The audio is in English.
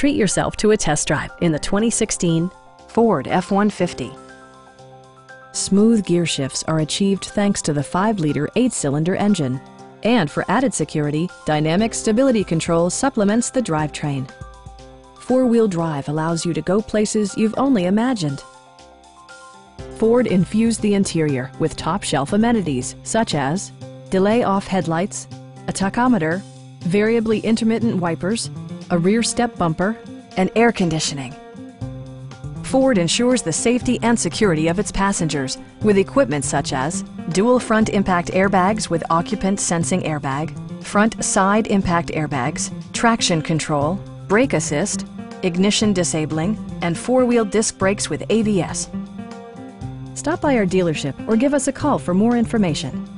Treat yourself to a test drive in the 2016 Ford F-150. Smooth gear shifts are achieved thanks to the 5-liter 8-cylinder engine. And for added security, dynamic stability control supplements the drivetrain. 4-wheel drive allows you to go places you've only imagined. Ford infused the interior with top-shelf amenities such as delay-off headlights, a tachometer, variably intermittent wipers, a rear step bumper, and air conditioning. Ford ensures the safety and security of its passengers with equipment such as dual front impact airbags with occupant sensing airbag, front side impact airbags, traction control, brake assist, ignition disabling, and 4-wheel disc brakes with ABS. Stop by our dealership or give us a call for more information.